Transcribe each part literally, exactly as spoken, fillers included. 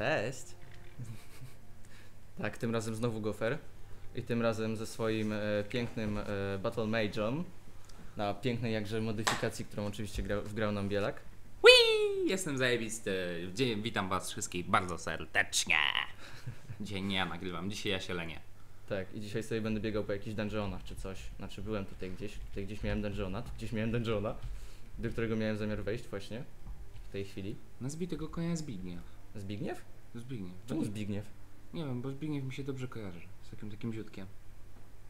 Cześć. Tak, tym razem znowu Gofer. I tym razem ze swoim e, pięknym e, Battle Mage'em. Na pięknej jakże modyfikacji, którą oczywiście grał, wgrał nam Bielak. Wii! Jestem zajebisty. Dzień, witam was wszystkich bardzo serdecznie. Dzisiaj nie ja nagrywam, dzisiaj ja się lenię. Tak, i dzisiaj sobie będę biegał po jakichś dungeonach czy coś. Znaczy byłem tutaj gdzieś, tutaj gdzieś miałem dungeona, tu gdzieś miałem dungeona, do którego miałem zamiar wejść właśnie w tej chwili. Nazwij tego konia Zbigniew. Zbigniew? Zbigniew. Czemu Zbigniew? Nie wiem, bo Zbigniew mi się dobrze kojarzy. Z takim takim ziutkiem.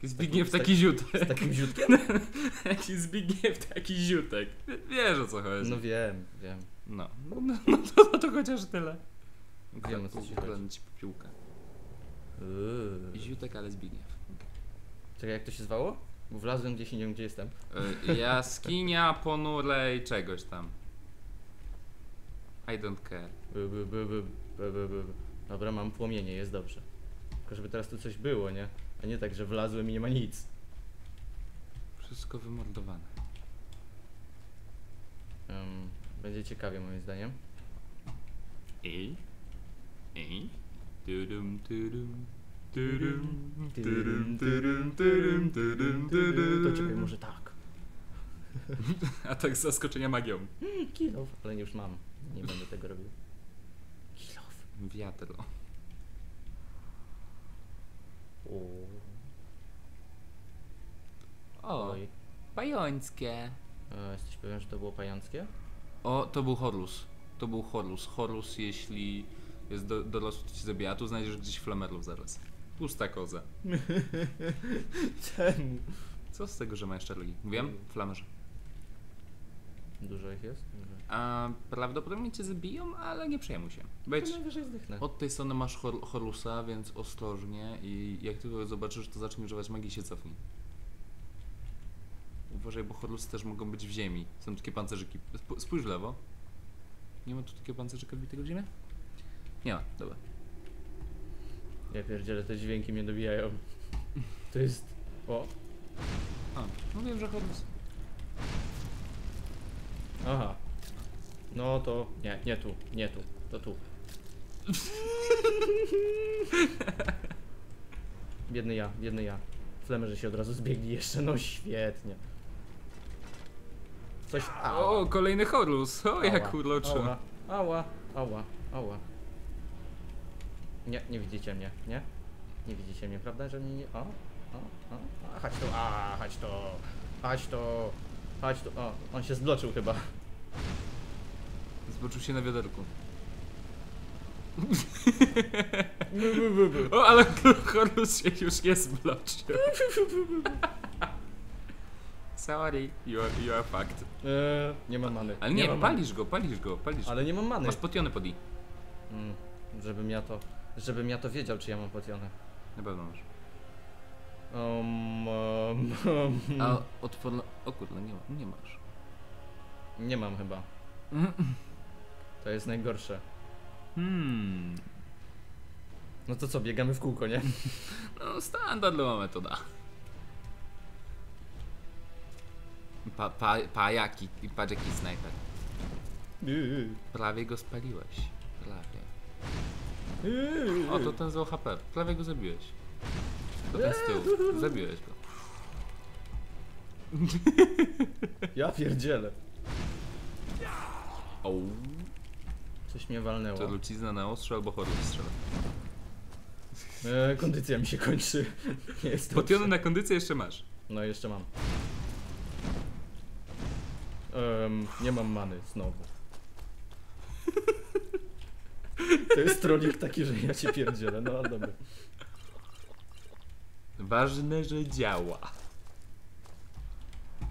Zbigniew taki ziutek. Z takim ziutkiem? Taki Zbigniew taki ziutek. Wiesz o co chodzi. No wiem, wiem. No, no, no, no to, to, to chociaż tyle. Wiem o co ci chodzi. Ci po piłkę. Yy. Ziutek, ale Zbigniew. Czekaj, jak to się zwało? Bo wlazłem gdzieś i nie wiem gdzie jestem. Yy, jaskinia ponurej czegoś tam. I don't care. By, by, by, by, by, by. Dobra, mam płomienie, jest dobrze. Tylko żeby teraz tu coś było, nie? A nie tak, że wlazłem i nie ma nic. Wszystko wymordowane. Um, będzie ciekawie moim zdaniem. I? I? Tudum, tudum, tudum, tudum, tudum, tudum, tudum, tudum. To czekaj, może tak. A tak z zaskoczenia magią. Mm, kilof, ale już mam. Nie będę tego robił. Kilof. Wiadro. O. O, Oj. pająckie. E, jesteś pewien, że to było pająckie? O, to był Horus. To był Horus. Horus, jeśli jest do, dorosły, to ci zabija. A tu znajdziesz gdzieś flamerów zaraz. Pusta koza. Czemu? Co z tego, że ma jeszcze rogi? Wiem, flamerze. Dużo ich jest? Dużo. A, prawdopodobnie cię zabiją, ale nie przejmuj się. Być, od tej strony masz hor Horusa, więc ostrożnie i jak tylko zobaczysz, to zacznij używać magii i się cofnij. Uważaj, bo Horusy też mogą być w ziemi. Są takie pancerzyki. Spójrz lewo. Nie ma tu takiego pancerzyka wbitego w ziemię? Nie ma, dobra. Ja pierdzielę, te dźwięki mnie dobijają. To jest... O! A, no wiem, że Horus. Aha. No to... Nie, nie tu, nie tu. To tu. Biedny ja, biedny ja. Flamerze się od razu zbiegli jeszcze, no świetnie. Coś... Ała. O, kolejny Horus. O, ała, jak urloczy. Ała, ała, ała, ała. Nie, nie widzicie mnie, nie? Nie widzicie mnie, prawda, że mnie nie... O, o, o. A, chodź tu, a, chodź tu. Chodź tu. Chodź tu, o, on się zbloczył chyba. Zbloczył się na wiaderku. O, ale Horus się już nie zbloczył. Sorry, you are, you are fucked. Eee, nie mam many. Ale nie, nie palisz many. go, palisz go, palisz go. Ale nie mam many. Masz potiony pod i. Mm, żebym ja to, żebym ja to wiedział, czy ja mam potiony. Na pewno masz. Um, um, um. A odporno... O kurde, nie, ma, nie masz. Nie mam chyba. Mm. To jest najgorsze. Hmm. No to co, biegamy w kółko, nie? No standardowa metoda. Pa, pa, pa jaki, pa jaki snajper. Yy. Prawie go spaliłeś. Prawie. Yy. O, to ten zło H P. Prawie go zabiłeś. To ten z tyłu. Zabiłeś go. Ja pierdzielę. O. Coś mnie walnęło. To lucizna na ostrze albo Horus strzela. E, kondycja mi się kończy. Potiony na kondycję jeszcze masz. No jeszcze mam. Um, nie mam many znowu. To jest trolik taki, że ja cię pierdzielę. No dobra. Ważne, że działa.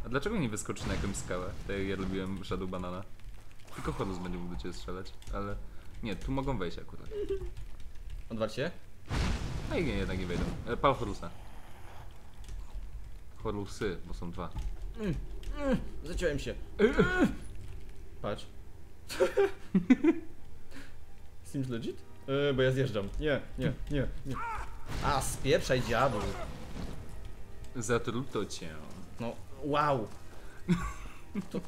A dlaczego nie wyskoczy na jakąś skałę? Tak jak ja lubiłem Shadow Banana. Tylko Horus będzie mógł do ciebie strzelać, ale... Nie, tu mogą wejść akurat. Odwarcie? No i nie, jednak nie wejdą. E, pal Horusa. Horusy, bo są dwa. Mm, mm, zaciąłem się. Patrz. Seems legit? E, bo ja zjeżdżam. Nie, nie, nie, nie. A, spieprzaj diabł. Zatruto cię. No, wow. To,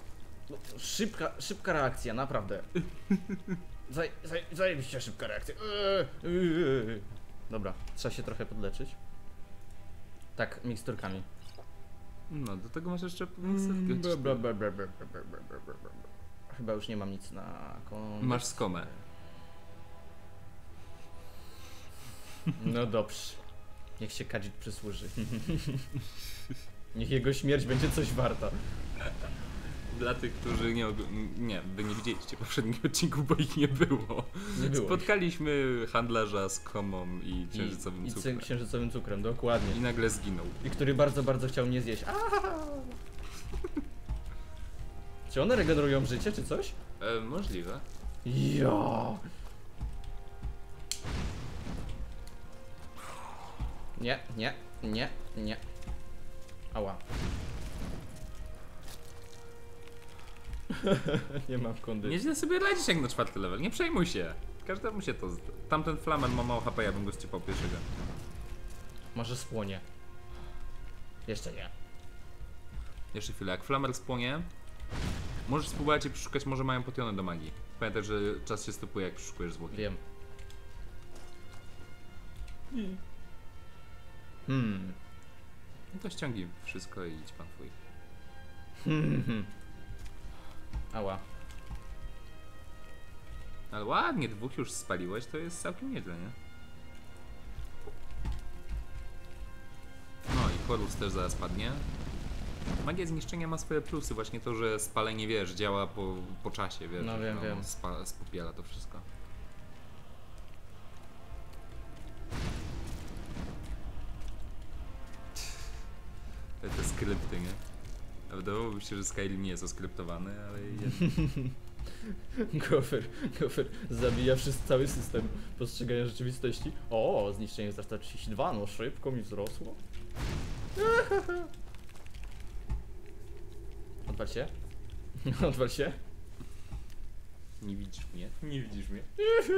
to szybka, szybka reakcja, naprawdę. Zaj, zaj, zajebiście szybka reakcja. Yy, yy, yy. Dobra, trzeba się trochę podleczyć. Tak, miksturkami. No, do tego masz jeszcze mm, bla, bla, bla, bla, bla, bla, bla, bla. Chyba już nie mam nic na koniec. Masz skomę. No dobrze. Niech się Kadzid przysłuży. Niech jego śmierć będzie coś warta. Dla tych, którzy nie, nie, wy nie widzieliście poprzednich odcinków, bo ich nie było. Nie było Spotkaliśmy ich. handlarza z komą i księżycowym I, cukrem. I księżycowym cukrem, dokładnie. I nagle zginął. I który bardzo, bardzo chciał mnie zjeść. Czy one regenerują życie, czy coś? E, możliwe. Jo. Nie, nie, nie, nie. Ała. Nie mam kondycji. Nieźle sobie radzić jak na czwarty level, nie przejmuj się. Każdemu się to... Tamten Flamer ma mało H P, ja bym go zciepał pierwszego. Może spłonie. Jeszcze nie. Jeszcze chwilę, jak Flamer spłonie, możesz spróbować je przeszukać, może mają potiony do magii. Pamiętaj, że czas się stopuje jak przeszukujesz zwłoki. Wiem. Hmm. No to ściągnij wszystko i idź pan twój. Hmm. Ała. Ale ładnie, dwóch już spaliłeś, to jest całkiem nieźle, nie? No i Horus też zaraz padnie. Magia zniszczenia ma swoje plusy, właśnie to, że spalenie, wiesz, działa po, po czasie, wiesz. No wiem, no, wiem. Spa, spopiela to wszystko. Te, te skrypty, nie? Wydawałoby się, że Skyrim nie jest oskryptowany, ale jest. Gofer, Gofer zabija przez cały system postrzegania rzeczywistości. O, zniszczenie wzrasta trzydzieści dwa, no szybko mi wzrosło. Odwal się. Odwal się. Nie widzisz mnie. Nie widzisz mnie.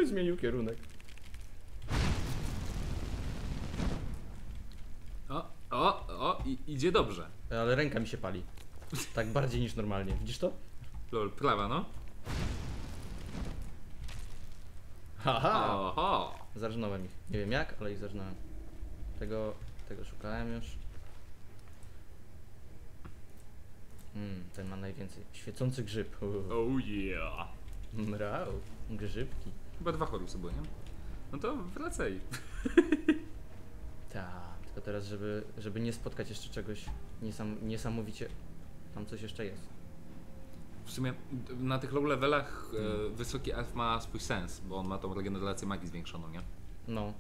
Zmienił kierunek. O, o, o, i, idzie dobrze. Ale ręka mi się pali. Tak bardziej niż normalnie. Widzisz to? Lol, prawa, no. Haha! Oho. Zarżnąłem ich. Nie wiem jak, ale ich zarżnąłem. Tego, tego szukałem już. Mm, ten ma najwięcej. Świecący grzyb. Oh yeah! Mrał. Grzybki. Chyba dwa Horusy były, nie? No to wracaj. Tak, tylko teraz, żeby, żeby nie spotkać jeszcze czegoś niesam, niesamowicie... Tam coś jeszcze jest. W sumie na tych low levelach hmm. e, wysoki elf ma swój sens, bo on ma tą regenerację magii zwiększoną, nie? No.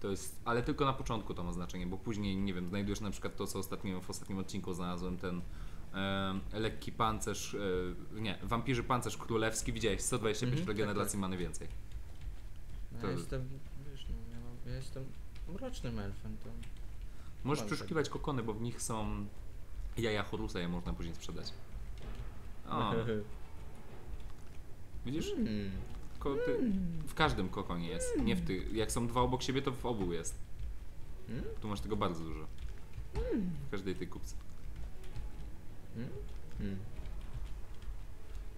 To jest, ale tylko na początku to ma znaczenie, bo później, nie wiem, znajdujesz na przykład to, co ostatnio, w ostatnim odcinku znalazłem, ten e, lekki pancerz, e, nie, wampirzy pancerz królewski, widziałeś, sto dwadzieścia pięć mhm, regeneracji tak, tak. Many więcej. Ja to... jestem, wiesz, no, ja jestem mrocznym elfem, to... Możesz przeszukiwać kokony, bo w nich są... Jaja Horusa, je można później sprzedać. O. Widzisz? Ko ty w każdym kokonie jest. Nie w tych. Jak są dwa obok siebie, to w obu jest. Tu masz tego bardzo dużo. W każdej tej kupce.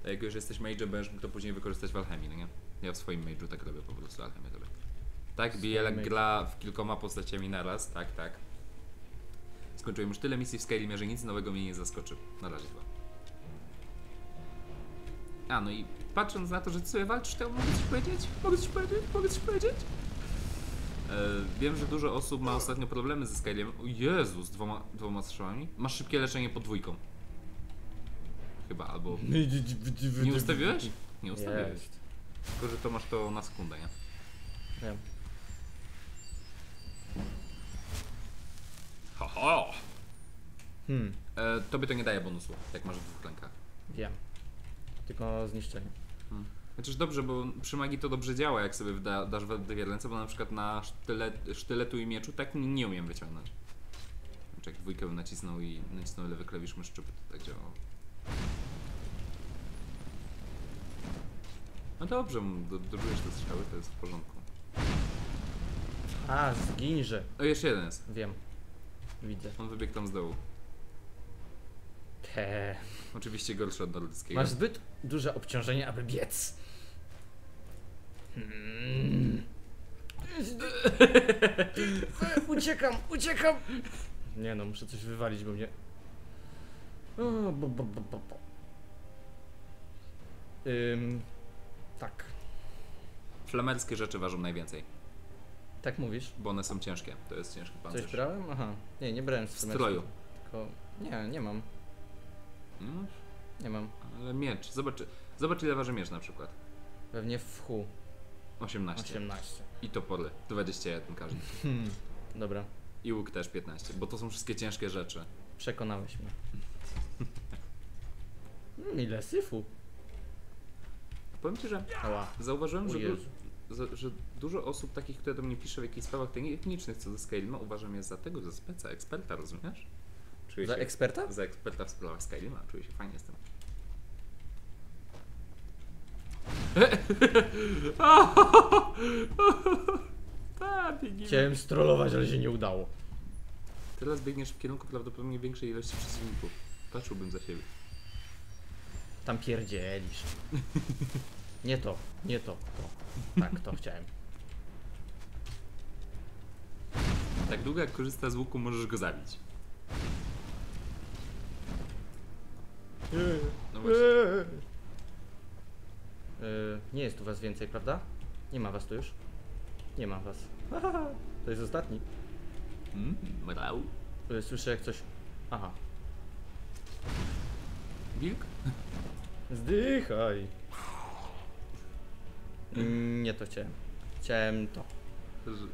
A jak już jesteś mage'em, będziesz mógł to później wykorzystać w alchemii, no nie? Ja w swoim mage'u tak robię po prostu, alchemię robię. Tak, Bielak gra w kilkoma postaciami naraz, tak, tak. Skończyłem już tyle misji w Skyrimie, że nic nowego mnie nie zaskoczy. Na razie chyba. A no i patrząc na to, że ty sobie walczysz, to mogę coś powiedzieć? Mogę coś powiedzieć? Mogę coś powiedzieć? Eee, wiem, że dużo osób ma ostatnio problemy ze Skyrimem. O Jezus, dwoma, dwoma strzałami? Masz szybkie leczenie podwójką. Chyba, albo... Nie ustawiłeś? Nie ustawiłeś. Tylko, że to masz to na sekundę, nie? Wiem. O! Hmm. E, tobie to nie daje bonusu, jak masz w dwóch rękach. Wiem. Tylko zniszczenie. Hmm. Chociaż dobrze, bo przy magii to dobrze działa, jak sobie da, dasz w dwie ręce, bo na przykład na sztylet, sztyletu i mieczu tak nie, nie umiem wyciągnąć. Znaczy, jak dwójkę bym nacisnął i nacisnął lewy klawisz myszczypy, to tak działało. No dobrze, dobrujesz te strzały, to jest w porządku. A, zginże. O, jeszcze jeden jest. Wiem. Widzę. On wybiegł tam z dołu. Heee. Oczywiście gorszy od nordyckiego. Masz zbyt duże obciążenie, aby biec. Hmm. Uciekam, uciekam! Nie no, muszę coś wywalić, bo mnie... O, bo, bo, bo, bo, bo. Ym, tak. Flamerskie rzeczy ważą najwięcej. Tak mówisz? Bo one są ciężkie, to jest ciężki pancerz. Coś brałem? Aha. Nie, nie brałem w stroju. Tylko... Nie, nie mam. Nie masz? Nie mam. Ale miecz, zobacz, zobacz ile waży miecz na przykład. Pewnie w chu. osiemnaście. osiemnaście. I topory. dwadzieścia jeden każdy. Hmm. Dobra. I łuk też piętnaście, bo to są wszystkie ciężkie rzeczy. Przekonałeś mnie. Hmm, ile syfu. Powiem ci, że Ała. zauważyłem, że, du że dużo osób takich, które do mnie pisze w jakichś sprawach technicznych co do Skyrima, uważam je za tego, za speca, eksperta, rozumiesz? Czuję za się, eksperta? Za eksperta w sprawach Skyrima, czuję się fajnie z tym. Chciałem strollować, ale się nie udało. Teraz biegniesz w kierunku prawdopodobnie większej ilości przeciwników. Patrzyłbym za siebie. Tam pierdzielisz. Nie to, nie to, to. Tak, to chciałem. Tak długo jak korzysta z łuku, możesz go zabić. No właśnie. Yy, nie jest tu was więcej, prawda? Nie ma was tu już? Nie ma was. To jest ostatni. Mm, yy, słyszę jak coś... Aha. Wilk? Zdychaj. Mm, nie to chciałem. Chciałem to. Że,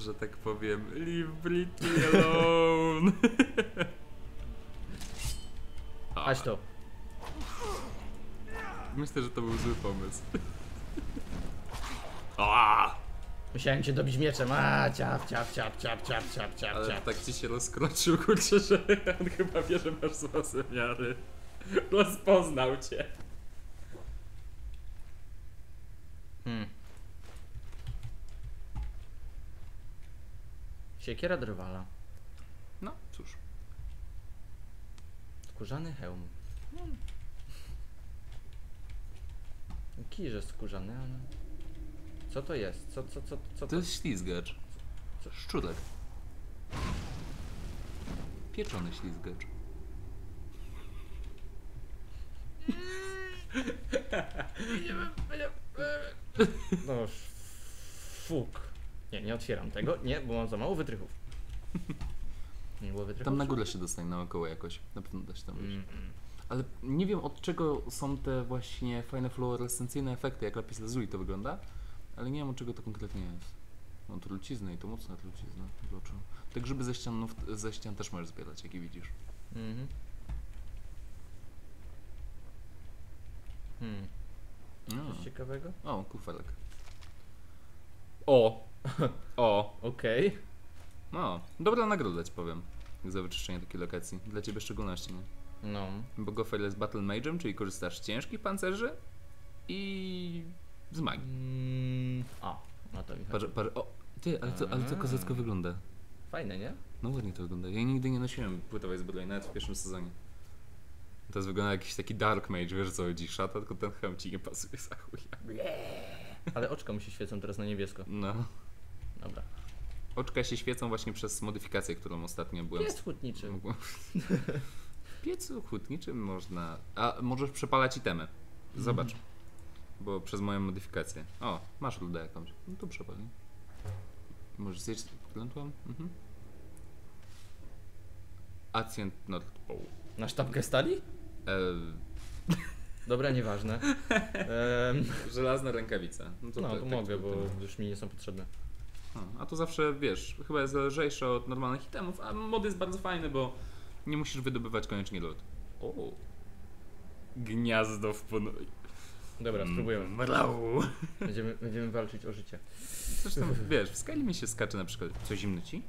że tak powiem... Leave Britney alone. Aż to. Myślę, że to był zły pomysł. Musiałem cię dobić mieczem. A, ciap, ciap, ciap, ciap, ciap, ciap, ciap. Ale tak ci się rozkroczył, kurczę, że on chyba wie, że masz złe zamiary. Rozpoznał cię. Hmm. Siekiera drwala. No, cóż. Skórzany hełm. Hmm. Kij, że skórzany, ale... Co to jest? Co, co, co, co to, to jest ślizgacz. Co? Szczurek. Pieczony ślizgacz. No fuk. Nie, nie otwieram tego. Nie, bo mam za mało wytrychów. Nie było wytrychów. Tam na górę się dostanie naokoło jakoś. Na pewno da się tam wyjść. Ale nie wiem od czego są te właśnie fajne fluorescencyjne efekty, jak lapis lazuli to wygląda, ale nie wiem od czego to konkretnie jest. No to trucizny i to mocna trucizna w oczu. Te grzyby ze ścian, no, ze ścian też możesz zbierać, jak i widzisz. Mhm. Hmm. No. Coś ciekawego? O, kufelek. O! O! Okej. Okay. No, dobra nagroda ci powiem, za wyczyszczenie takiej lokacji. Dla ciebie w szczególności, nie? No. Bo Gofer jest Battle Mage'em, czyli korzystasz z ciężkich pancerzy i z magii. Mm, a, no to mi chodzi. Parze, o, ty, ale to, ale to kozacko wygląda. Fajne, nie? No ładnie to wygląda. Ja nigdy nie nosiłem płytowej zbroi, nawet w pierwszym sezonie. Teraz wygląda jak jakiś taki Dark Mage, wiesz co chodzi, szata, tylko ten hełm ci nie pasuje za chuja. Ale oczka mu się świecą teraz na niebiesko. No. Dobra. Oczka się świecą właśnie przez modyfikację, którą ostatnio byłem... Jest hutniczym. Mogłem... W piecu hutniczym można... A, możesz przepalać itemy. Zobacz. Mm. Bo przez moją modyfikację. O, masz ludę jakąś. No to przepal. Możesz zjeść klętłam? Mhm. Acjent Nordpol. Na sztabkę stali? Eee... Dobra, nieważne. Eee... Żelazna rękawica. No to, no, tak, to tak, mogę, bo ten... już mi nie są potrzebne. A, a to zawsze, wiesz, chyba jest lżejsze od normalnych itemów, a mod jest bardzo fajny, bo... Nie musisz wydobywać koniecznie lód. O. Gniazdo w ponoi. Dobra, spróbujemy. Mrał. Będziemy, będziemy walczyć o życie. Zresztą wiesz, w Skyrimie się skacze na przykład. Co, zimno ci?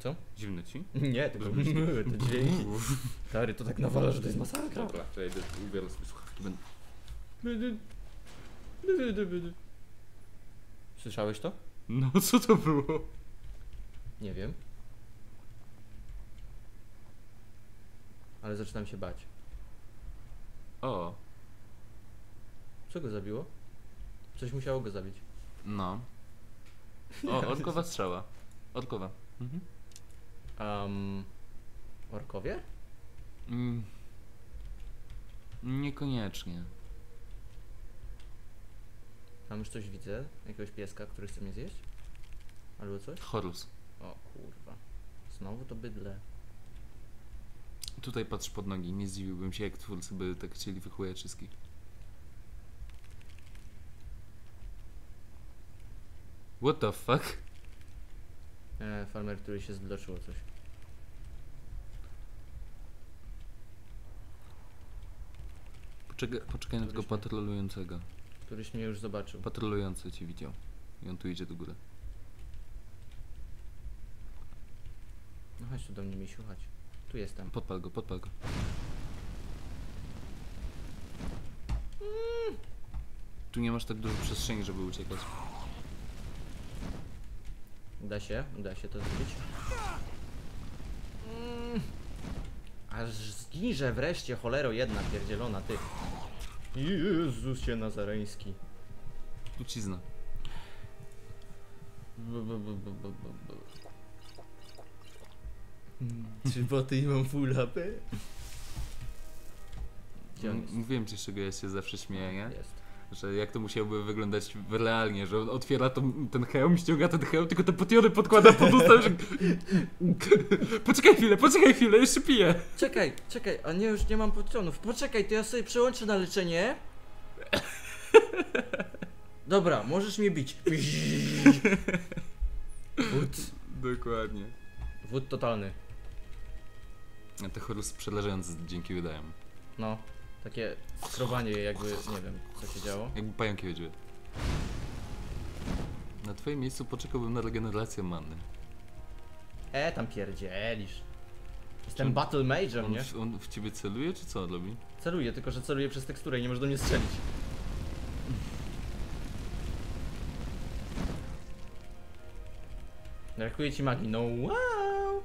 Co? Zimno ci? Nie, to byś... To dźwięki. Stary, to tak nawala, że to jest masakra. Dobra, czekaj, ubieram sobie słuchawki. Będę... Słyszałeś to? No, co to było? Nie wiem. Ale zaczynam się bać. O. Co go zabiło? Coś musiało go zabić. No. O, orkowa strzała. Orkowa. Mhm. Um, orkowie? Mm. Niekoniecznie. Tam już coś widzę? Jakiegoś pieska, który chce mnie zjeść? Albo coś? Horus. O kurwa. Znowu to bydlę. Tutaj patrz pod nogi. Nie zdziwiłbym się, jak twórcy by tak chcieli wychujać wszystkich. What the fuck? E, Falmer, który się zbloczyło coś. Poczekaj, poczekaj na tego patrolującego. Któryś mnie już zobaczył. Patrolujący cię widział. I on tu idzie do góry. No chodź tu do mnie, misiu, chodź. Tu jestem. Podpal go, podpal go. Mm. Tu nie masz tak dużo przestrzeni, żeby uciekać. Uda się, uda się to zrobić. Mm. Aż zginę wreszcie, cholero jedna pierdzielona, ty. Jezusie nazareński. Ucizna. B, b, b, b, b, b. Czy boty imam full H P? Mówiłem ci, z czego ja się zawsze śmieję, nie? Jest. Że jak to musiałoby wyglądać realnie, że on otwiera tą, ten hełm, ściąga ten hełm, tylko te potiory podkłada pod usta, że... Poczekaj chwilę, poczekaj chwilę, jeszcze piję. Czekaj, czekaj, a nie, już nie mam potionów. Poczekaj, to ja sobie przełączę na leczenie. Dobra, możesz mnie bić. Wód. Dokładnie. Wód totalny. A te Horus przeleżające dzięki wydają. No. Takie skrowanie jakby, nie wiem, co się działo. Jakby pająki chodziły. Na twoim miejscu poczekałbym na regenerację manny. E, tam pierdzielisz. Jestem Battle Mage, nie? On w ciebie celuje, czy co on robi? Celuje, tylko że celuje przez teksturę i nie może do mnie strzelić. Brakuje ci magii, no wow!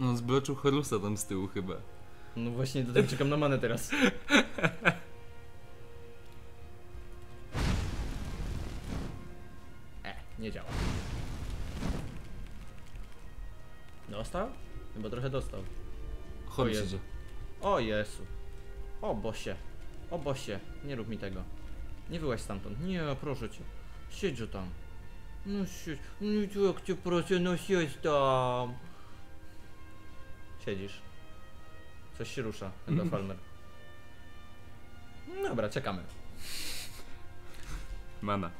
On zbroczył Horusa tam z tyłu chyba. No właśnie, do tego czekam na manę teraz. E, nie działa. Dostał? Chyba trochę dostał. O Jezu. O Jezu. O bosie. O bosie. Nie rób mi tego. Nie wyłaź stamtąd. Nie, proszę cię. Siedź tam. No siedź. No jak cię proszę, no siedź tam. Siedzisz. Coś się rusza, chyba Falmer. Dobra, czekamy. Mana.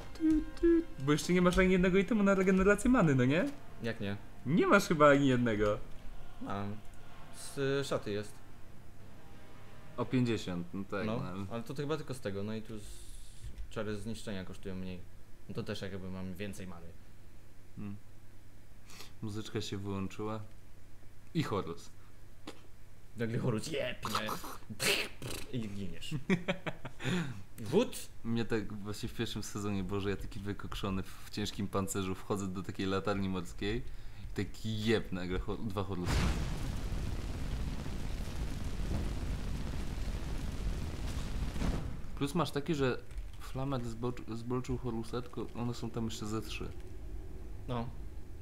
Bo jeszcze nie masz ani jednego itemu na regenerację many, no nie? Jak nie? Nie masz chyba ani jednego. Mam. Z y, szaty jest. O pięćdziesiąt, no tak. No, ale to, to chyba tylko z tego, no i tu z... czary zniszczenia kosztują mniej. No to też jakby mam więcej many. Hmm. Muzyczka się wyłączyła. I Horus. Nagle Horus jebnie i giniesz. Wód? Mnie tak właśnie w pierwszym sezonie, Boże, ja taki wykokszony w ciężkim pancerzu wchodzę do takiej latarni morskiej i taki jeb nagle ho dwa Horusy. Plus masz taki, że Flamet zbroczył Horusa, tylko one są tam jeszcze ze trzy. No,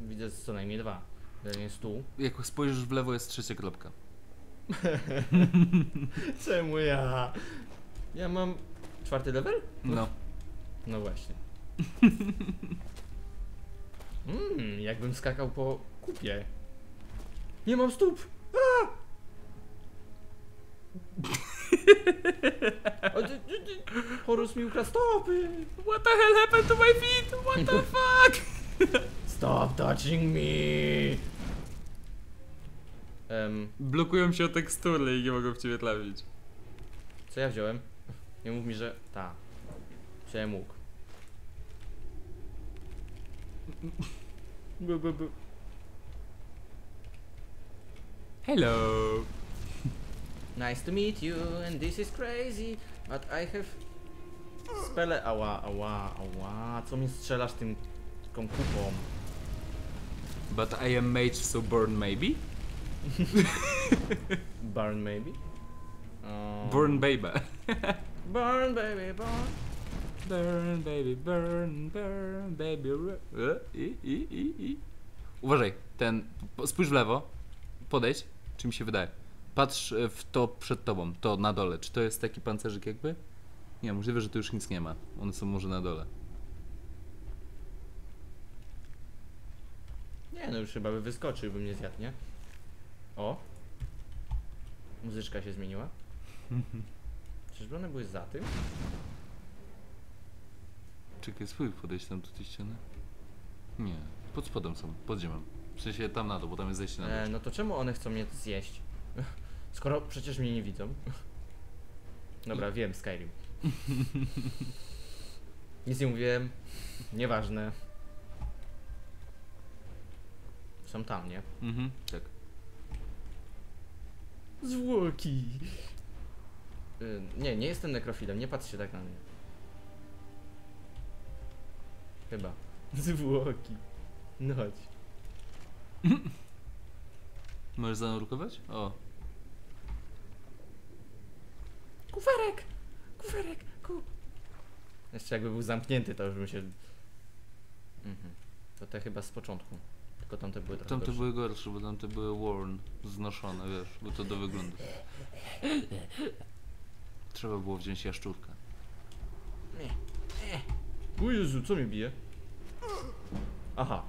widzę co najmniej dwa. Jeden jest tu. Jak spojrzysz w lewo jest trzecia kropka. Czemu ja? Ja mam czwarty level? No. No właśnie. Mmm, jakbym skakał po kupie. Nie mam stóp! Aaa! Horus mi ukradł stopy! What the hell happened to my feet? What the fuck? Stop touching me! Um, Blokują się o tekstury i nie mogą w ciebie trafić. Co ja wziąłem? Nie mów mi, że... Ta. Wziąłem łuk. Hello. Nice to meet you and this is crazy, but I have... Spele... Ała, ała, ała. Co mi strzelasz tym... tą kupą? But I am mage, so burn maybe? Burn maybe? Um... Burn baby. Burn baby, burn. Burn, baby, burn, burn, baby. I, i, i, i. Uważaj, ten. Spójrz w lewo, podejdź, czy mi się wydaje. Patrz w to przed tobą, to na dole. Czy to jest taki pancerzyk, jakby? Nie, możliwe, że tu już nic nie ma. One są może na dole. Nie, no już chyba by wyskoczył, bym nie zjadł, nie? O! Muzyczka się zmieniła. Czyżby one były za tym? Czekaj, spróbuj podejść tam do tej ściany. Nie, pod spodem są, pod ziemią. W sensie tam na dół, bo tam jest zejście na dół. E, no to czemu one chcą mnie zjeść? Skoro przecież mnie nie widzą. Dobra, wiem, Skyrim. Nic nie mówiłem. Nieważne. Są tam, nie? Mhm, tak. Zwłoki! Yy, nie, nie jestem nekrofilem, nie patrzcie tak na mnie. Chyba. Zwłoki. No chodź. Możesz zanurkować? O. Kuferek! Kuferek! Kup! Jeszcze jakby był zamknięty, to już bym się... Mhm. To te chyba z początku. Tylko tamte były trochę gorsze. Tamte były gorsze, bo tamte były worn, znoszone, wiesz, bo to do wyglądu. Trzeba było wziąć jaszczurkę. O Jezu, co mnie bije? Aha.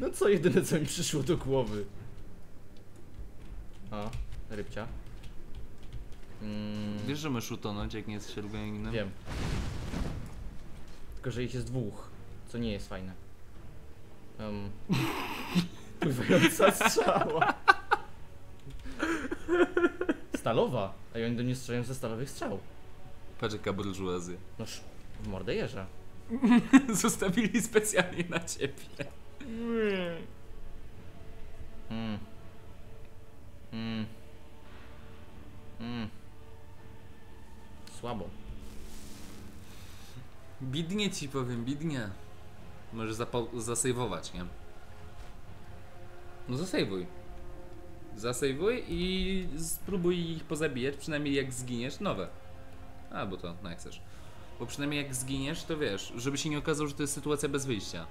No co jedyne, co mi przyszło do głowy? O, rybcia. Mm. Wiesz, że możesz utonąć, jak nie jest się Argonianinem? Wiem. Tylko, że ich jest dwóch. Co nie jest fajne. Um, pływająca strzała. Stalowa. A oni do mnie strzelają ze stalowych strzał. Patrz jaka burżuazja. Noż, w mordę jeża. Zostawili specjalnie na ciebie. Mm. Mm. Mm. Słabo. Bidnie ci powiem, bidnie. Możesz zasejwować, nie? No zasejwuj. Zasejwuj i spróbuj ich pozabijać, przynajmniej jak zginiesz, nowe. A, bo to, no jak chcesz. Bo przynajmniej jak zginiesz, to wiesz, żeby się nie okazało, że to jest sytuacja bez wyjścia.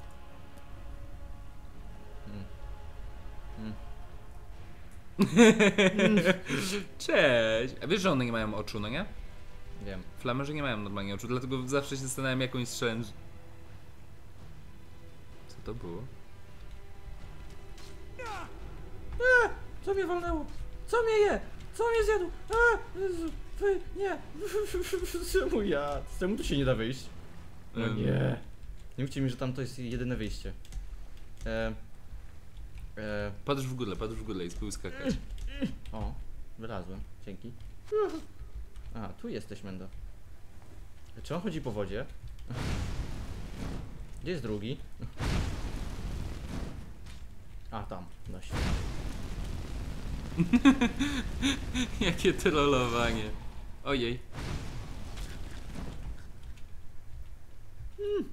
Hmm. Hmm. Cześć! A wiesz, że one nie mają oczu, no nie? Wiem. Falmerzy nie mają normalnie oczu, dlatego zawsze się zastanawiam, jakąś strzelę. Co to było? Eee, co mnie walnęło? Co mnie je? Co mnie zjadł? Eee, wy, nie! Czemu ja? Z temu tu się nie da wyjść. No eee. nie. Nie mówcie mi, że tam to jest jedyne wyjście. Eee, eee. Patrz w górę, patrz w górę i spróbuj skakać. O, wylazłem. Dzięki. Aha, tu jesteś, Mendo. Czy on chodzi po wodzie? Gdzie jest drugi? A, tam. No się. Jakie trollowanie. Ojej. Hmm.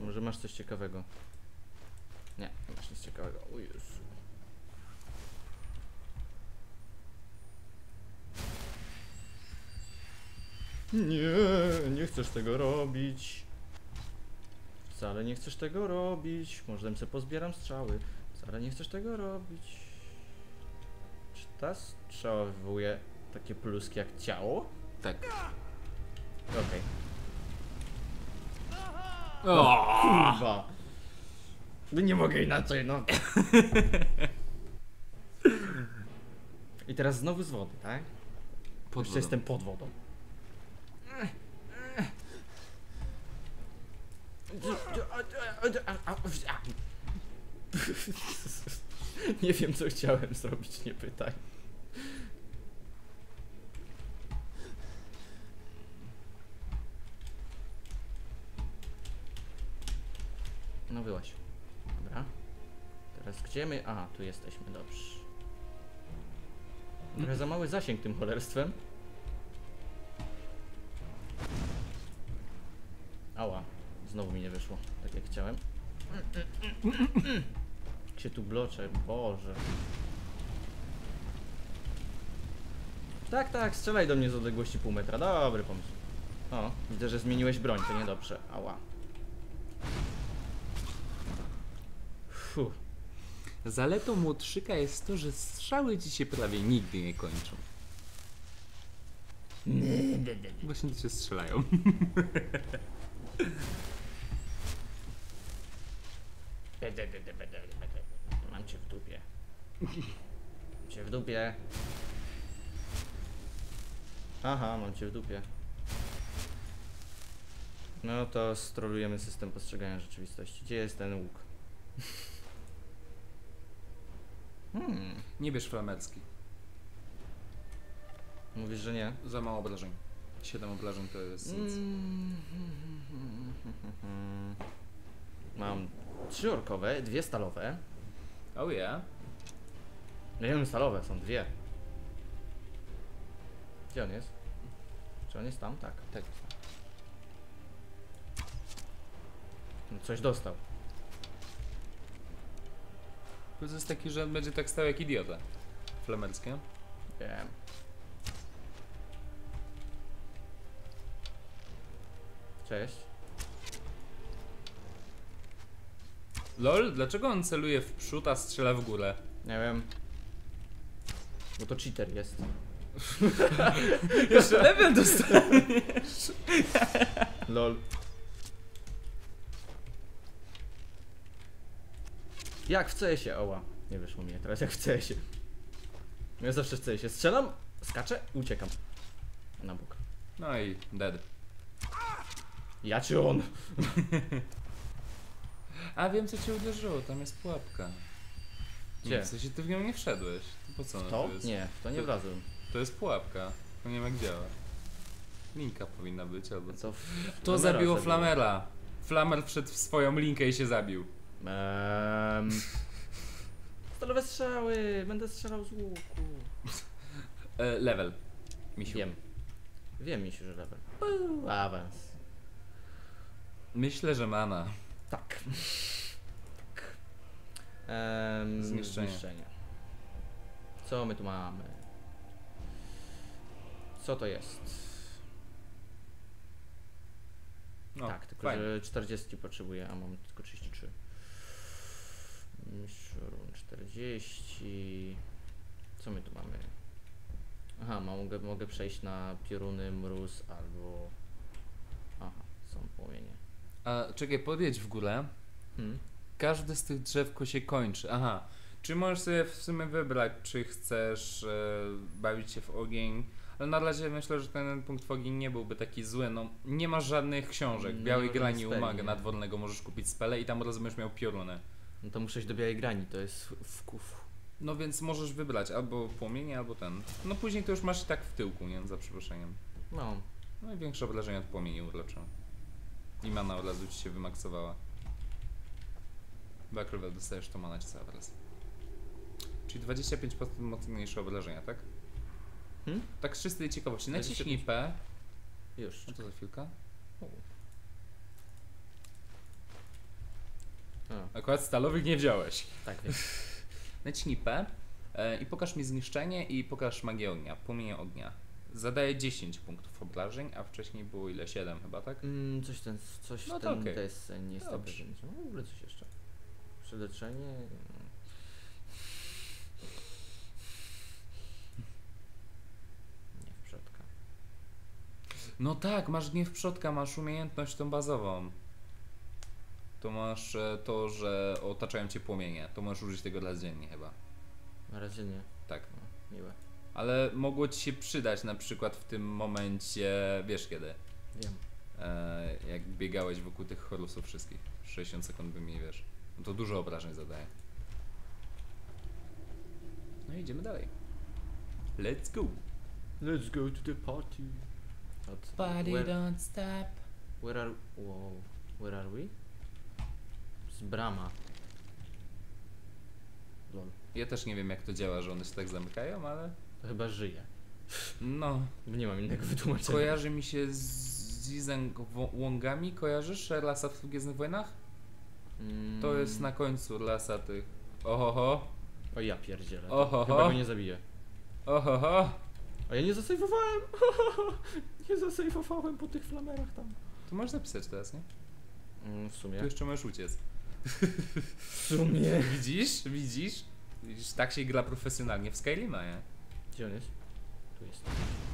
Może masz coś ciekawego? Nie, nie masz nic ciekawego. O Jezu. Nie, nie chcesz tego robić. Wcale nie chcesz tego robić. Może sobie pozbieram strzały. Wcale nie chcesz tego robić. Czy ta strzała wywołuje takie pluski jak ciało? Tak. Okej. Okay. O, o, kurwa. Nie mogę inaczej, no. I teraz znowu z wody, tak? Pod Jeszcze wodą. Jestem pod wodą. Nie wiem, co chciałem zrobić, nie pytaj. No wyłaś. Dobra. Teraz gdzie my? A, tu jesteśmy, dobrze. Trochę za mały zasięg tym cholerstwem. Ała, znowu mi nie wyszło, tak jak chciałem. Cię tu bloczę, Boże. Tak, tak, strzelaj do mnie z odległości pół metra. Dobry pomysł. O, widzę, że zmieniłeś broń, to niedobrze. Ała. Fuh. Zaletą młodszyka jest to, że strzały ci się prawie nigdy nie kończą. Właśnie się strzelają. Mam cię w dupie. Mam cię w dupie. Aha, mam cię w dupie. No to strolujemy system postrzegania rzeczywistości. Gdzie jest ten łuk? Hmm. Nie bierz flamerski. Mówisz, że nie? Za mało obrażeń. Siedem obrażeń to jest nic. Mam trzy orkowe, dwie stalowe. Oh yeah. Nie wiem, stalowe są dwie. Gdzie on jest? Czy on jest tam? Tak. Tak. Coś dostał. Plus jest taki, że będzie tak stał jak idiota. Flamerskie. Wiem. Cześć. Lol, dlaczego on celuje w przód, a strzela w górę? Nie wiem. Bo to cheater jest. Jeszcze level dostaniesz. Lol. Jak w cesie, oła. Nie wyszło mnie teraz jak w cesie. Ja zawsze w cesie strzelam, skaczę, uciekam. Na bok. No i dead. Ja czy on? A wiem co cię uderzyło, tam jest pułapka. Gdzie? Nie, w sensie ty w nią nie wszedłeś. To po co ona to? To jest? Nie, to nie wlazłem. To jest pułapka, to nie wiem jak działa. Linka powinna być albo co? To zabiło Flamera. Flamer wszedł w swoją linkę i się zabił. Um. Stalowe strzały! Będę strzelał z łuku. Level. Misiu. Wiem. Wiem, Misiu, że level. Awans. Myślę, że mana. Tak. Tak. Um, Zniszczenie. Zniszczenie. Co my tu mamy? Co to jest? No, tak, tylko fajnie. Że czterdzieści potrzebuję, a mam tylko trzydzieści trzy. czterdzieści. Co my tu mamy? Aha, mogę, mogę przejść na pioruny, mróz albo... Aha, są płomienie. A czekaj, podjedź w górę. Hmm. Każde z tych drzewko się kończy. Aha, czy możesz sobie w sumie wybrać, czy chcesz e, bawić się w ogień? Ale na razie myślę, że ten punkt w ogień nie byłby taki zły. No, nie masz żadnych książek. Białej Grani umaga nadwodnego możesz kupić spele i tam od razu będziesz miał pioruny. No to muszę iść do Białej Grani, to jest w kuf. No więc możesz wybrać albo płomienie, albo ten. No później to już masz i tak w tyłku, nie? Za przeproszeniem. No. No i większe obrażenia od płomieni urleczą. I mana od razu ci się wymaksowała. Bakrywę dostajesz, to mana ci cały raz. Czyli dwadzieścia pięć procent mocniejsze obrażenia, tak? Hmm? Tak z czystej ciekawości. Naciśnij P. Już. No to za chwilkę. A. Akurat stalowych nie wziąłeś. Tak, wiem. Naciśnij P e, i pokaż mi zniszczenie i pokaż magię ognia, płomienie ognia. Zadaję dziesięć punktów obrażeń, a wcześniej było ile? siedem chyba, tak? Mm, coś ten, coś no ten okay. Desen nie jest dobrze. W ogóle coś jeszcze. Przeleczenie... Nie w przodka. No tak, masz nie w przodka, masz umiejętność tą bazową. To masz to, że otaczają cię płomienie. To możesz użyć tego raz dziennie chyba. Raz dziennie? Tak. No, miłe. Ale mogło ci się przydać na przykład w tym momencie, wiesz kiedy? Wiem. E, jak biegałeś wokół tych Horusów wszystkich. sześćdziesiąt sekund by mi wiesz. No to dużo obrażeń zadaje. No i idziemy dalej. Let's go. Let's go to the party. Od... Party where... don't stop. Where are... Wow. Where are we? Brama. Lol. Ja też nie wiem jak to działa, że one się tak zamykają, ale... To chyba żyje. No. Nie mam innego wytłumaczenia. Kojarzy mi się z Zizeng Wongami, kojarzysz rasa w Gwiezdnych Wojnach? Mm. To jest na końcu rasa tych... Ohoho. O ja pierdzielę. Ohoho. Chyba go nie zabiję. Ohoho. A ja nie zasejfowałem! Nie zasejfowałem po tych flamerach tam. To możesz zapisać teraz, nie? Mm, w sumie. Tu jeszcze możesz uciec. W sumie. Widzisz? Widzisz? Widzisz? Tak się gra profesjonalnie w Skyrima, nie? Gdzie on jest? Tu jest.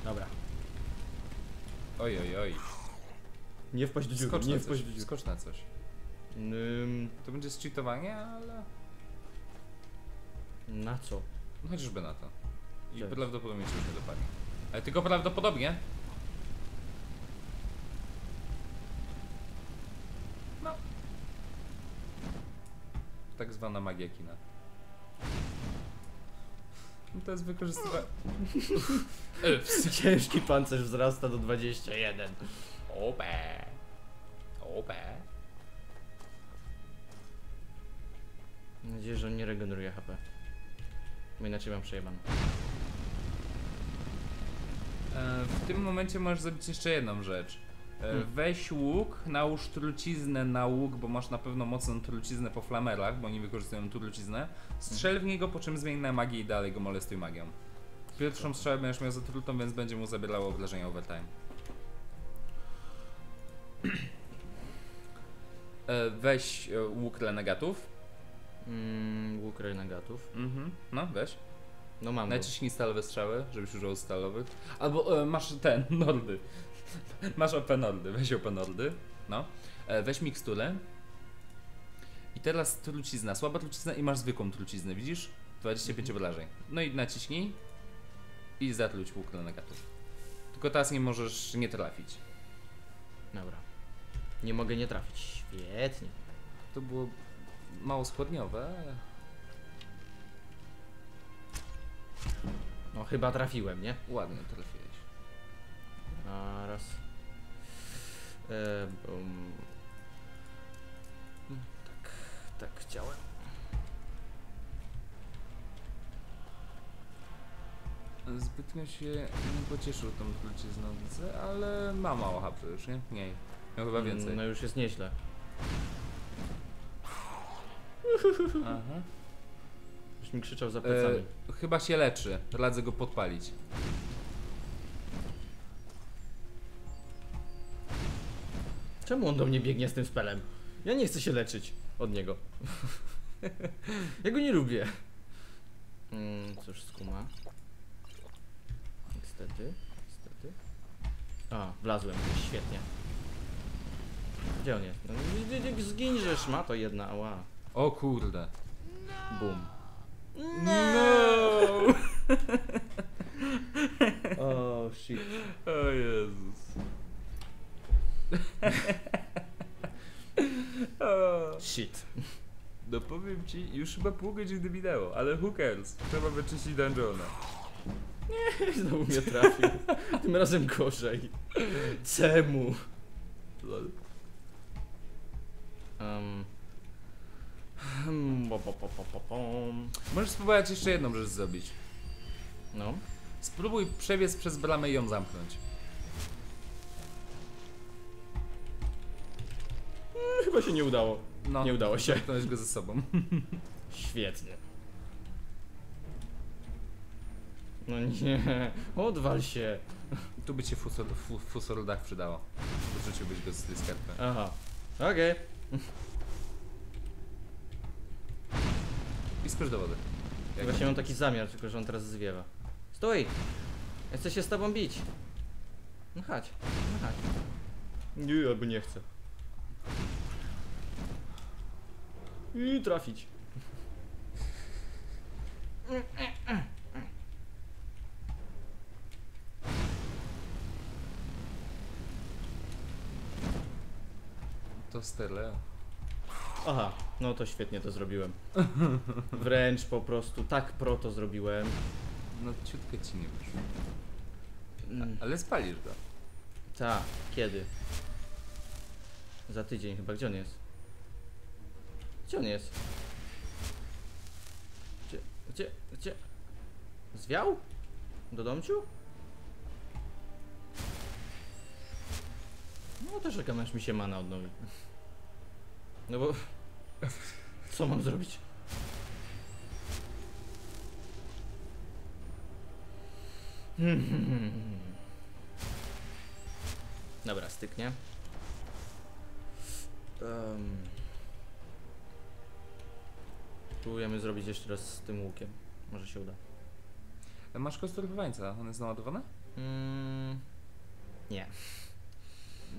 Dobra. Oj, oj, oj. Nie wpaść do dziury. Skocz, nie wpaść do dziury. Skocz na coś. Um, to będzie cheatowanie, ale... Na co? No chociażby na to. I tak. Prawdopodobnie cię już nie dopadnie. Ale tylko prawdopodobnie. No. Tak zwana magia kina. No to jest wykorzystywanie. Ciężki pancerz wzrasta do dwudziestu jeden. Ope. Ope. Mam nadzieję, że on nie regeneruje H P. Bo inaczej mam przejebane. E, w tym momencie możesz zrobić jeszcze jedną rzecz. E, hmm. Weź łuk, nałóż truciznę na łuk, bo masz na pewno mocną truciznę po flamerach, bo oni wykorzystują truciznę. Strzel w niego, po czym zmień na magię i dalej go molestuj magią. Pierwszą strzałę będziesz miał zatrutą, więc będzie mu zabierało obrażenia overtime. E, weź e, łuk renegatów. Mmm, łuk renegatów. Mhm, no weź. No mam. Naciśnij stalowe strzały, żebyś użył stalowych. Albo e, masz ten, nordy. Masz O P nordy, weź O P nordy. No. E, weź miksturę. I teraz trucizna, słaba trucizna i masz zwykłą truciznę, widzisz? dwadzieścia pięć mhm. obrażeń. No i naciśnij. I zatruć łuk renegatów. Tylko teraz nie możesz nie trafić. Dobra. Nie mogę nie trafić, świetnie. To było... mało składniowe. No chyba trafiłem, nie? Ładnie trafiłeś. A raz. E, um. Tak, tak chciałem. Zbytnio się nie pocieszył tą trucizną, ale ma mało H P już, nie? Nie. Miał chyba więcej. No już jest nieźle. Aha. Już mi krzyczał za plecami. E, chyba się leczy. Radzę go podpalić. Czemu on do mnie biegnie z tym spelem? Ja nie chcę się leczyć od niego. Ja go nie lubię. Mm, cóż, skuma. Niestety, niestety. A, wlazłem. Świetnie. Gdzie on jest? No, zgiń, że szmato jedna, ała. O kurde. Bum. Nooo. O shit. O Jezus. O. Shit. No powiem ci, już chyba pół godziny minęło, ale who cares? Trzeba wyczyścić dungeona. Nie, znowu mnie trafił. Tym razem gorzej. Czemu? Um. Bo, bo, bo, bo, bo. Możesz spróbować jeszcze jedną rzecz zrobić. No. Spróbuj przebiec przez bramę i ją zamknąć. Hmm, chyba się nie udało. No, nie udało się. Zamknąłeś go ze sobą. Świetnie. No nie, odwal się. Tu by cię w fusorodach przydało. Wyrzuciłbyś go z tej skarpy. Aha, okej. Okay. I spójrz do wody. Jak właśnie mam taki zamiar, tylko że on teraz zwiewa. Stój! Ja chcę się z tobą bić. No chodź, no chodź. Nie, albo nie chcę. I trafić. To style. Aha, no to świetnie to zrobiłem. Wręcz po prostu tak pro to zrobiłem. No ciutkę ci nie wyszło. A, ale spalisz go. Tak, kiedy? Za tydzień chyba, gdzie on jest? Gdzie on jest? Gdzie, gdzie, gdzie? Zwiał? Do domciu? No też czekam, aż mi się mana odnowi. No bo... co mam zrobić? Dobra, styknie. Um, próbujemy zrobić jeszcze raz z tym łukiem. Może się uda. Masz kosturbowańca, on jest naładowany? Mm, nie.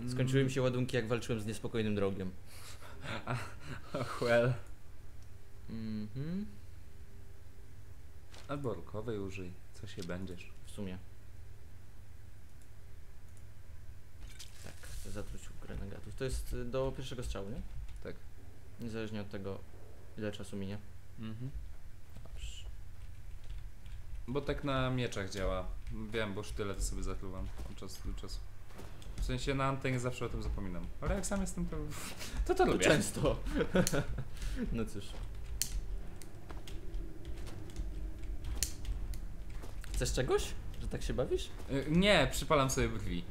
Skończyły mi się ładunki, jak walczyłem z niespokojnym drogiem. Ach, well. Mm-hmm. Albo rukowej użyj, co się będziesz. W sumie. Tak, chcę zatruć granatów. To jest do pierwszego strzału, nie? Tak. Niezależnie od tego, ile czasu minie. Mhm. Dobrze. Bo tak na mieczach działa. Wiem, bo sztylet sobie zatruwam od czasu do czasu. W sensie na antenie zawsze o tym zapominam. Ale jak sam jestem, to to, to lubię. Często. No cóż. Chcesz czegoś? Że tak się bawisz? Yy, nie, przypalam sobie brwi.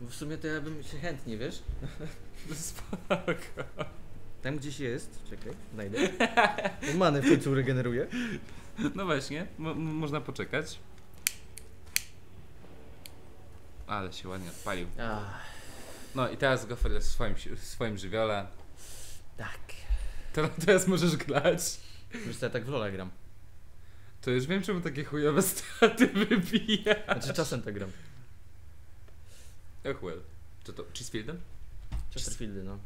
W sumie to ja bym się chętnie, wiesz? Spoko. Tam gdzieś jest, czekaj, znajdę. Manę w końcu regeneruje. No właśnie, mo można poczekać. Ale się ładnie odpalił. Ach. No i teraz Gofer jest w swoim, w swoim żywiole. Tak. To, teraz możesz grać. Wiesz co, ja tak w Lola gram. To już wiem, czemu takie chujowe straty wybijasz. Znaczy czasem tak gram. Och, well. Co to? Cheesefieldem? Chesterfieldy, no.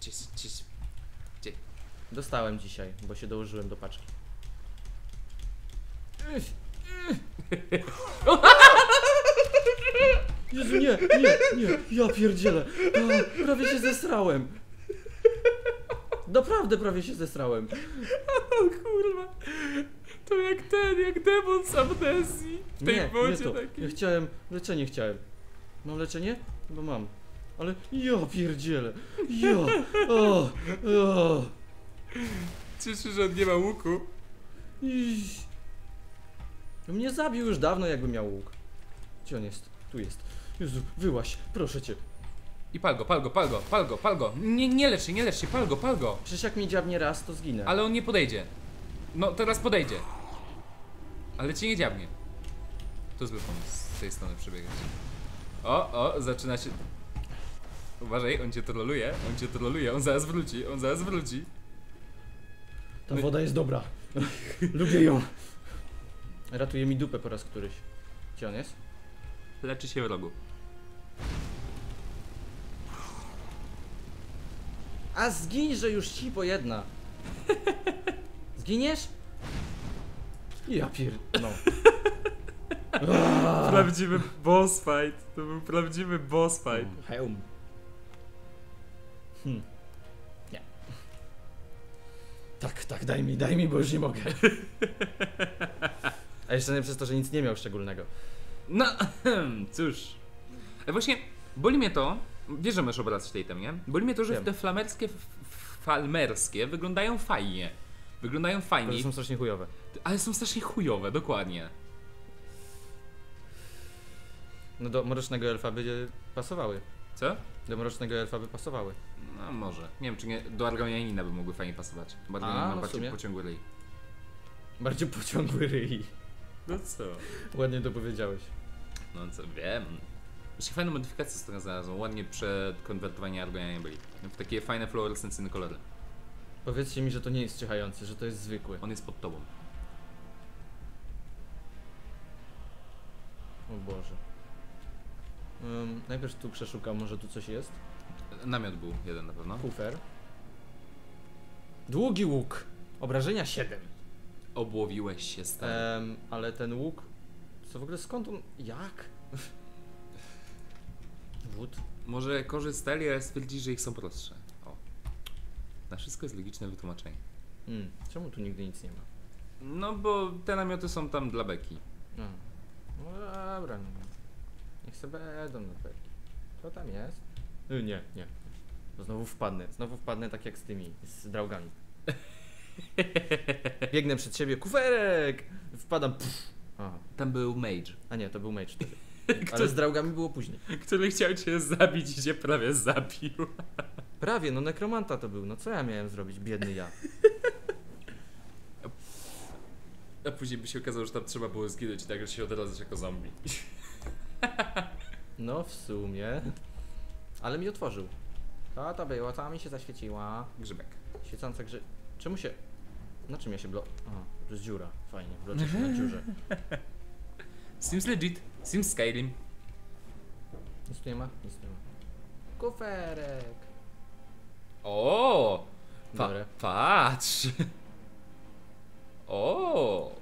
Cheese, cheese. Dostałem dzisiaj, bo się dołożyłem do paczki. Jezu, nie, nie, nie, ja pierdzielę. A, prawie się zesrałem. Naprawdę prawie się zesrałem. O kurwa. To jak ten, jak demon z amnezji. W tej nie, wodzie nie to. Takiej. Ja chciałem, leczenie chciałem. Mam leczenie? Bo mam. Ale ja pierdzielę. Ja. O, o. Cieszę, że on nie ma łuku. I... Mnie zabił już dawno, jakby miał łuk. Gdzie on jest? Tu jest. Jezu, wyłaź, proszę cię. I pal go, pal go, pal go, pal go, pal go. Nie, nie lecz się, nie lecz się, pal go, pal go. Przecież jak mnie dziabnie raz, to zginę. Ale on nie podejdzie. No, teraz podejdzie. Ale cię nie dziabnie. To zły pomysł z tej strony przebiegać. O, o, zaczyna się... Uważaj, on cię troluje, on cię troluje, on zaraz wróci, on zaraz wróci. Ta no... woda jest dobra. Lubię ją. Ratuje mi dupę po raz któryś. Gdzie on jest? Leczy się w rogu. A zgiń, że już ci po jedna. Zginiesz? Ja pier... No. Prawdziwy boss fight. To był prawdziwy boss fight. Hełm. Hmm. Nie. Tak, tak, daj mi, daj mi, bo już nie mogę. A jeszcze nie przez to, że nic nie miał szczególnego. No, cóż. Ale właśnie, boli mnie to. Wiesz, że masz obraz tej temie. Boli mnie to, że wiem. Te flamerskie, falmerskie wyglądają fajnie. Wyglądają fajnie. Ale są strasznie chujowe. Ale są strasznie chujowe, dokładnie. No do mrocznego elfa by pasowały. Co? Do mrocznego elfa by pasowały. No może. Nie wiem, czy nie, do Argonianina by mogły fajnie pasować. Bo Argonianin ma bardziej pociągły ryj. Bardziej pociągły ryj. No co? Ładnie to powiedziałeś. No co, wiem. Jeszcze fajne modyfikacje z tego znalazłem. Ładnie przed konwertowaniem Argonianina byli. W takie fajne, fluorescencyjne kolory. Powiedzcie mi, że to nie jest czyhający, że to jest zwykły. On jest pod tobą. O Boże. Um, najpierw tu przeszukam, może tu coś jest? Namiot był jeden na pewno. Kufer. Długi łuk. Obrażenia siedem. Obłowiłeś się stary. Um, ale ten łuk... Co w ogóle, skąd on... Jak? Wód? Może korzystali, ale stwierdzili, że ich są prostsze. O. Na wszystko jest logiczne wytłumaczenie. Hmm. Czemu tu nigdy nic nie ma? No bo te namioty są tam dla beki. Aha. No dobra, no. Niech sobie jadą na beki. Co tam jest? No, nie, nie. Bo znowu wpadnę. Znowu wpadnę tak jak z tymi, z draugami. Biegnę przed siebie, kuferek! Wpadam, pff. Aha. Tam był mage. A nie, to był mage wtedy. Ale z draugami było później. Który chciał cię zabić i cię prawie zabił. Prawie, no nekromanta to był, no co ja miałem zrobić, biedny ja. A później by się okazało, że tam trzeba było zginąć i nagle się odradzasz jako zombie. No w sumie. Ale mi otworzył. To to było, to mi się zaświeciła. Grzybek. Świecąca grzyb... Czemu się... Na czym ja się blo... Aha, to jest dziura. Fajnie, bloczę się na dziurze. Sims legit. Sims Skyrim. Nic tu nie ma? Nic tu nie ma. Goferek. O! Pa Dobre. Patrz! O!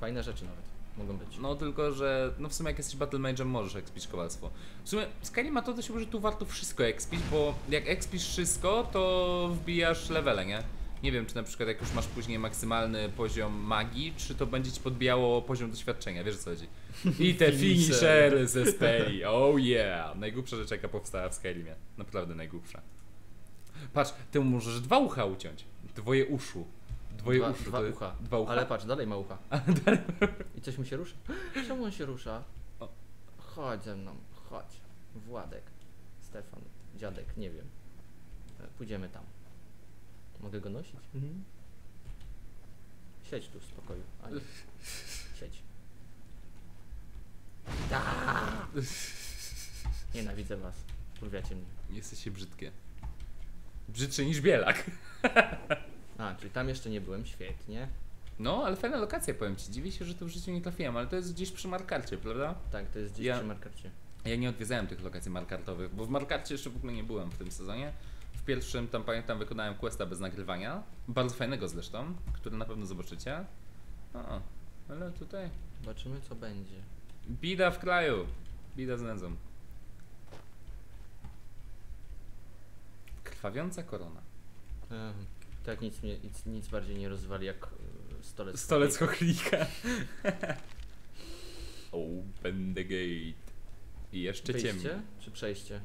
Fajne rzeczy nawet mogą być. No tylko, że no w sumie jak jesteś Battle Mage'em możesz expić kowalstwo. W sumie Skyrim ma to do siebie, że tu warto wszystko expić, bo jak expisz wszystko, to wbijasz levele, nie? Nie wiem, czy na przykład jak już masz później maksymalny poziom magii, czy to będzie ci podbijało poziom doświadczenia, wiesz o co chodzi? I te finishery ze speli, oh yeah! Najgłupsza rzecz jaka powstała w Skyrimie, naprawdę najgłupsza. Patrz, ty możesz dwa ucha uciąć, dwoje uszu. Dwoje dwa, uszu, dwa, to jest... ucha. dwa ucha. Ale patrz, dalej ma ucha. I coś mu się rusza? Czemu on się rusza? Chodź ze mną, chodź. Władek, Stefan, dziadek, nie wiem. Pójdziemy tam. Mogę go nosić? Mhm. Siedź tu w spokoju. A nie. Siedź. Aaaa! Nienawidzę was. Kurwiacie mnie. Jesteście brzydkie. Brzydszy niż Bielak. A, czyli tam jeszcze nie byłem. Świetnie. No, ale fajna lokacja, powiem ci. Dziwię się, że tu w życiu nie trafiłem, ale to jest gdzieś przy Markarcie, prawda? Tak, to jest gdzieś ja, przy Markarcie. Ja nie odwiedzałem tych lokacji markartowych, bo w Markarcie jeszcze w ogóle nie byłem w tym sezonie. W pierwszym tam pamiętam wykonałem questa bez nagrywania. Bardzo fajnego zresztą, który na pewno zobaczycie. O, ale tutaj... Zobaczymy co będzie. Bida w kraju! Bida z nędzą. Krwawiąca korona. Mhm. Tak nic, mnie, nic, nic bardziej nie rozwali jak stolec Stolec chochlika. Open the gate. I jeszcze ciemno. Przejście czy przejście?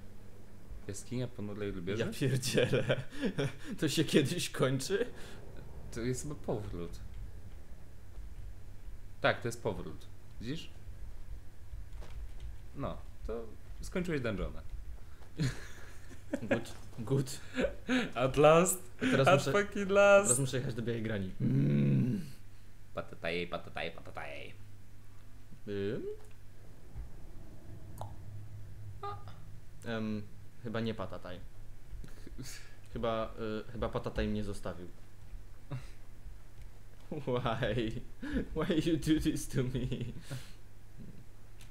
Jaskinia ponurlej lubieży? Ja pierdzielę. To się kiedyś kończy? To jest chyba powrót. Tak, to jest powrót. Widzisz? No, to skończyłeś dungeona. Good, good. At last, teraz at muszę, fucking last. Teraz muszę jechać do białej grani. Mm. Patataj, patataj, patataj. Um. Um. Chyba nie patataj. Chyba, y, chyba patataj mnie zostawił. Why? Why you do this to me?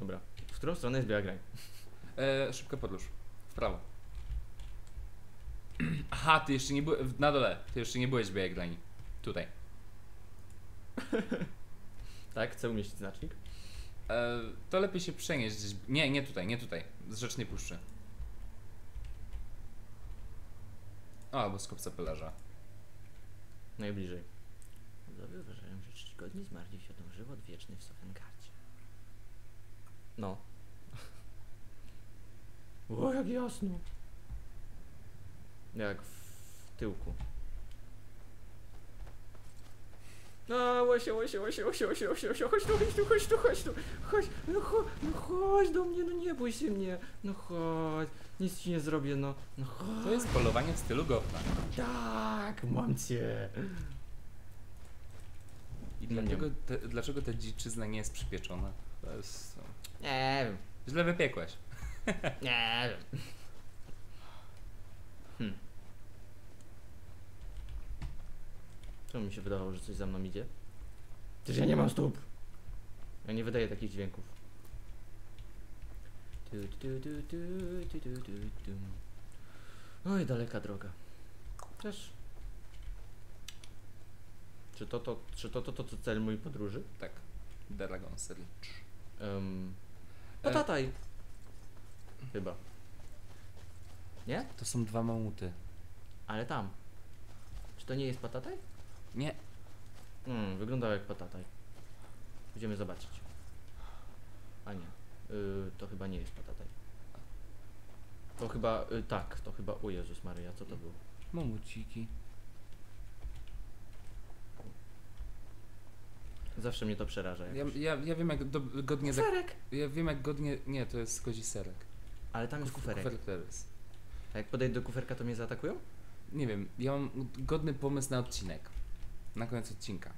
Dobra. W którą stronę jest biała grań? E, szybko podróż. W prawo. Aha, ty jeszcze nie byłeś... Na dole. Ty jeszcze nie byłeś w białej grani. Tutaj. Tak? Chcę umieścić znacznik? E, to lepiej się przenieść gdzieś... Nie, nie tutaj, nie tutaj. Z Rzecznej Puszczy. O, albo z kopca pelarza. Najbliżej. Ludowie uważają, że czcigodni zmarli się tą żywot wieczny w Sofengardzie. No. O, jak jasno. Jak w tyłku. No, łosie, łosie, łosie, łosie, łosie, łosie, łosie, chodź tu, chodź tu, chodź tu, chodź tu, chodź, no chodź, no chodź do mnie, no nie bój się mnie, no chodź, nic ci nie zrobię, no, no chodź. To jest polowanie w stylu Gofra. Tak, mam cię. I dlaczego, te, dlaczego ta dziczyzna nie jest przypieczona? To jest... Nie wiem. Źle wypiekłeś. Nie wiem. Hmm. Czemu mi się wydawało, że coś za mną idzie? Przecież ja nie mam stóp! Ja nie wydaję takich dźwięków. Oj, daleka droga. Też. Czy to to, czy to, to, to, to cel mojej podróży? Tak. Dragon Search. Um, patataj! E... Chyba. Nie? To są dwa mamuty. Ale tam. Czy to nie jest patataj? Nie. Hmm, wyglądał jak patataj. Będziemy zobaczyć. A nie. Yy, to chyba nie jest patataj. To chyba... Yy, tak, to chyba... O Jezus Maria, co to było? Mamuciki. Zawsze mnie to przeraża jakoś. Ja, ja, ja wiem jak do, godnie... Kuferek! Za, ja wiem jak godnie... Nie, to jest godzi serek. Ale tam jest kuferek. Kuferek teraz. A jak podejdę do kuferka, to mnie zaatakują? Nie wiem, ja mam godny pomysł na odcinek. Na koniec odcinka.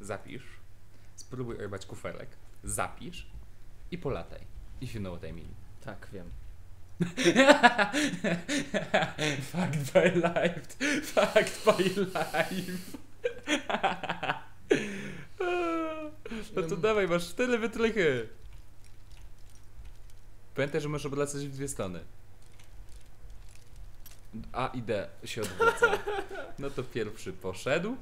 Zapisz spróbuj ojebać kuferek, zapisz i polataj. If you know what I mean. Tak, wiem. Fact by life. Fact by life. No to dawaj, masz tyle wytrychy. Pamiętaj, że możesz obracać w dwie strony. A i D się odwraca. No to pierwszy poszedł.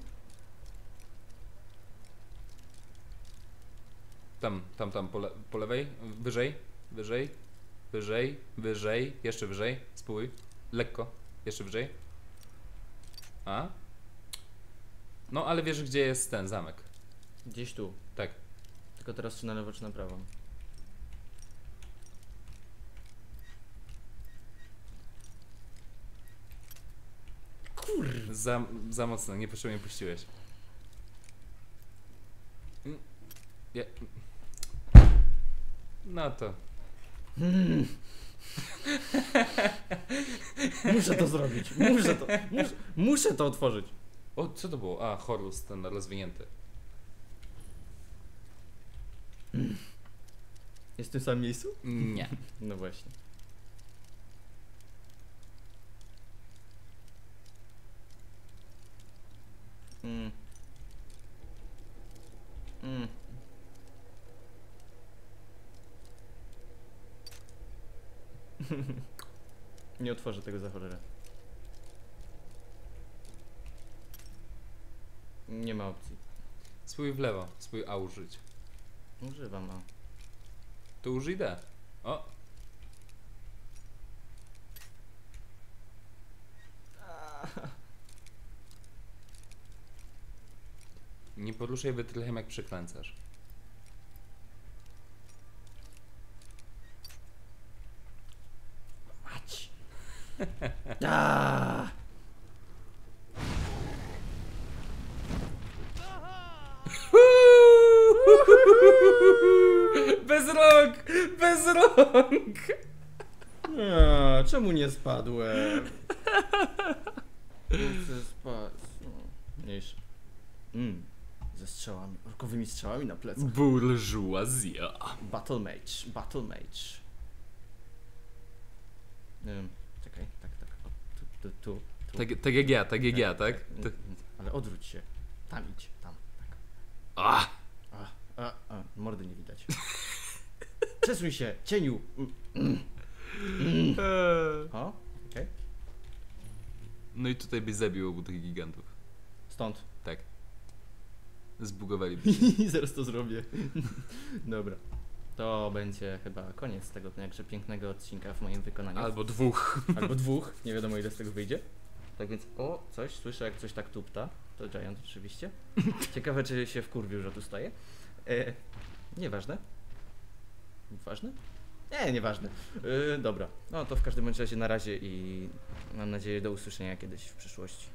Tam, tam, tam, po, le po lewej, wyżej, wyżej, wyżej, wyżej, jeszcze wyżej, spój, lekko, jeszcze wyżej. A? No, ale wiesz, gdzie jest ten zamek? Gdzieś tu. Tak. Tylko teraz czy na lewo, czy na prawo? Kur... Za, za mocno, niepotrzebnie puściłeś. Ja... No to... Hmm. Muszę to zrobić, muszę to, muszę, muszę to otworzyć. O, co to było? A, Horus, ten rozwinięty. Jest w tym samym miejscu? Nie. No właśnie. Mm. Mm. Nie otworzę tego za cholerę. Nie ma opcji. Spój w lewo, spój A użyć. Używam A. To użyj D. O! Nie poruszaj wytrychem, jak przekręcasz. Aaaa! Bez rąk! Bez rąk! A, czemu nie spadłem? Nie chcę spać. Mniejsze. Mm. Ze strzałami, orkowymi strzałami na plecach. Burżuazja. Battle Mage, Battle Mage. Nie wiem. Czekaj, tak, tak, o, tu, tu, tu, tu. Tak, tak jak ja, tak jak ja, tak? tak? Ale odwróć się, tam idź, tam, tak. A, a, a, a. Mordy nie widać. Przesuń się, cieniu! O, okej. No i tutaj byś zabił obu tych gigantów. Stąd? Tak. Zbugowaliby się. Zaraz to zrobię. Dobra. To będzie chyba koniec tego jakże pięknego odcinka w moim wykonaniu. Albo dwóch. Albo dwóch. Nie wiadomo, ile z tego wyjdzie. Tak więc, o, coś, słyszę, jak coś tak tupta. To Giant oczywiście. Ciekawe, czy się wkurwił, że tu staje. E, nieważne. Ważne? Nie, nieważne. E, dobra. No to w każdym razie na razie i mam nadzieję do usłyszenia kiedyś w przyszłości.